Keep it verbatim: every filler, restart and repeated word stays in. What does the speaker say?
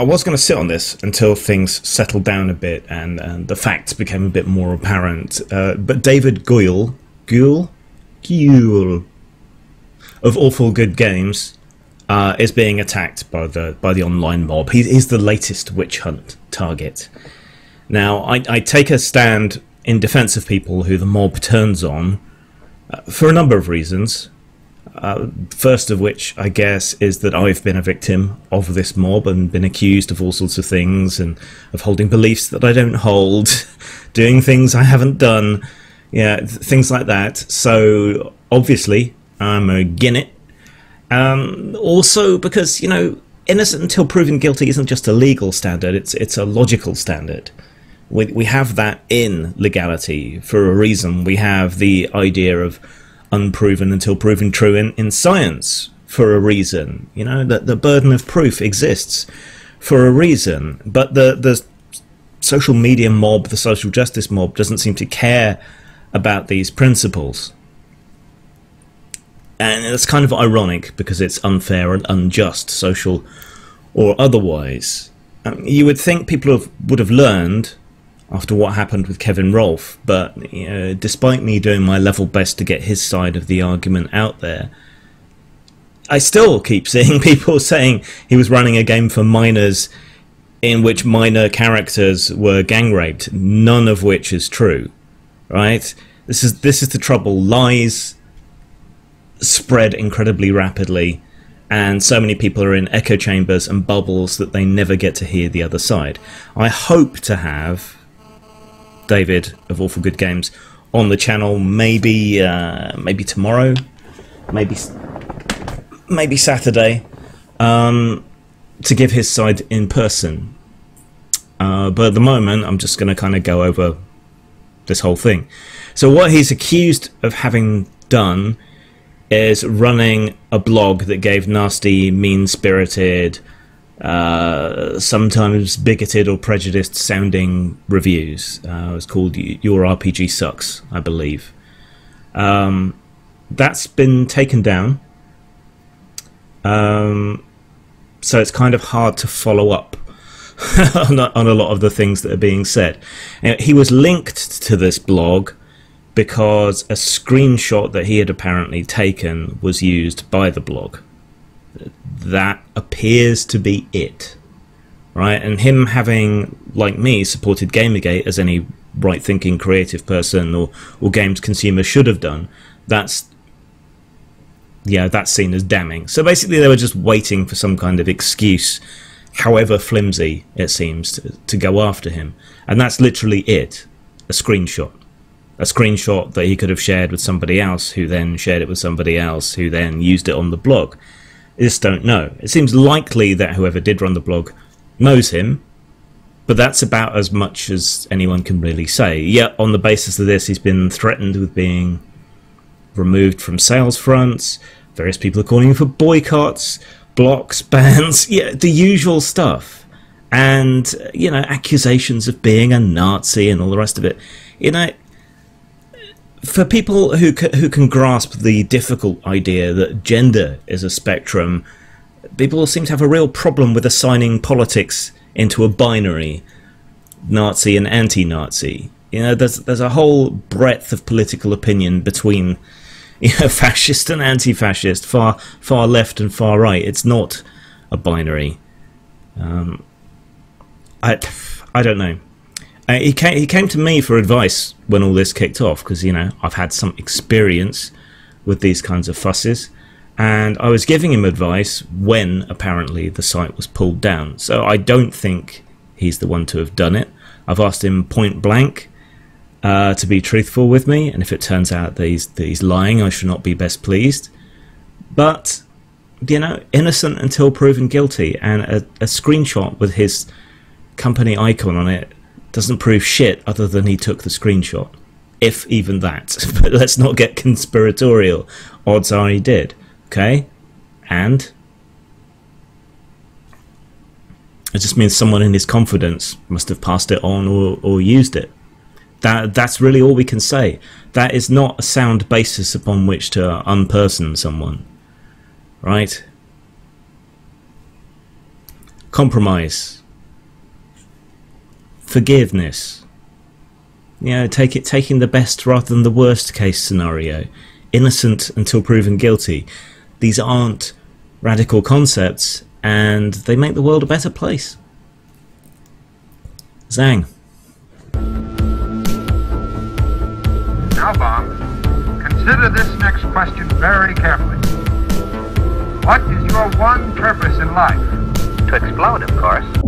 I was going to sit on this until things settled down a bit and, and the facts became a bit more apparent. Uh, but David Guyll, Guyll, Guyll, of Awful Good Games, uh, is being attacked by the by the online mob. He, he's the latest witch hunt target. Now, I, I take a stand in defense of people who the mob turns on uh, for a number of reasons. Uh, first of which, I guess, is that I've been a victim of this mob and been accused of all sorts of things and of holding beliefs that I don't hold, doing things I haven't done, yeah, th things like that. So, obviously, I'm agin it. Um, also, because, you know, innocent until proven guilty isn't just a legal standard, it's, it's a logical standard. We, we have that in legality for a reason. We have the idea of unproven until proven true in, in science for a reason. You know, that the burden of proof exists for a reason. But the, the social media mob, the social justice mob, doesn't seem to care about these principles. And it's kind of ironic because it's unfair and unjust, social or otherwise. Um, you would think people have, would have learned after what happened with Kevin Rolfe, but you know, despite me doing my level best to get his side of the argument out there, I still keep seeing people saying he was running a game for minors in which minor characters were gang raped, none of which is true, right? This is, this is the trouble. Lies spread incredibly rapidly, and so many people are in echo chambers and bubbles that they never get to hear the other side. I hope to have David of Awful Good Games on the channel, maybe uh, maybe tomorrow, maybe maybe Saturday, um, to give his side in person. Uh, but at the moment, I'm just going to kind of go over this whole thing. So what he's accused of having done is running a blog that gave nasty, mean-spirited, Uh, sometimes bigoted or prejudiced sounding reviews. Uh, it's called Your R P G Sucks, I believe. Um, that's been taken down. Um, so it's kind of hard to follow up on, on a lot of the things that are being said. Now, he was linked to this blog because a screenshot that he had apparently taken was used by the blog. That appears to be it, right? And him having, like me, supported Gamergate as any right-thinking creative person or, or games consumer should have done, that's, yeah, that's seen as damning. So basically they were just waiting for some kind of excuse, however flimsy it seems, to, to go after him. And that's literally it, a screenshot. A screenshot that he could have shared with somebody else, who then shared it with somebody else, who then used it on the blog. I just don't know. It seems likely that whoever did run the blog knows him, but that's about as much as anyone can really say. Yet, on the basis of this, he's been threatened with being removed from sales fronts. Various people are calling for boycotts, blocks, bans, yeah, the usual stuff. And, you know, accusations of being a Nazi and all the rest of it. You know, for people who can, who can grasp the difficult idea that gender is a spectrum, people seem to have a real problem with assigning politics into a binary, Nazi and anti-Nazi. You know, there's there's a whole breadth of political opinion between, you know, fascist and anti-fascist, far far left and far right. It's not a binary. Um, I I don't know. Uh, he, came, he came to me for advice when all this kicked off because, you know, I've had some experience with these kinds of fusses, and I was giving him advice when apparently the site was pulled down. So I don't think he's the one to have done it. I've asked him point blank uh, to be truthful with me, and if it turns out that he's, that he's lying, I should not be best pleased. But, you know, innocent until proven guilty, and a, a screenshot with his company icon on it doesn't prove shit other than he took the screenshot, if even that. But let's not get conspiratorial. Odds are he did, okay? And it just means someone in his confidence must have passed it on or, or used it. That that's really all we can say. That is not a sound basis upon which to unperson someone, right? compromise, forgiveness, you know, take it, taking the best rather than the worst case scenario, innocent until proven guilty. These aren't radical concepts, and they make the world a better place. Zang. Now, Bob, consider this next question very carefully. What is your one purpose in life? To explode, of course.